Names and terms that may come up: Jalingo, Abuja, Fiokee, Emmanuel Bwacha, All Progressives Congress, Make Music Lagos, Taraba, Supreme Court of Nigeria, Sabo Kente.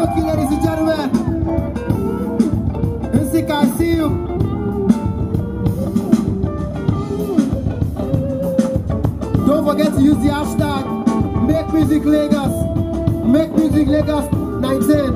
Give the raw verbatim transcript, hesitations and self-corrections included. Fiokee, ladies and gentlemen. Music, I see you. Don't forget to use the hashtag Make Music Lagos. Make Music Lagos nineteen.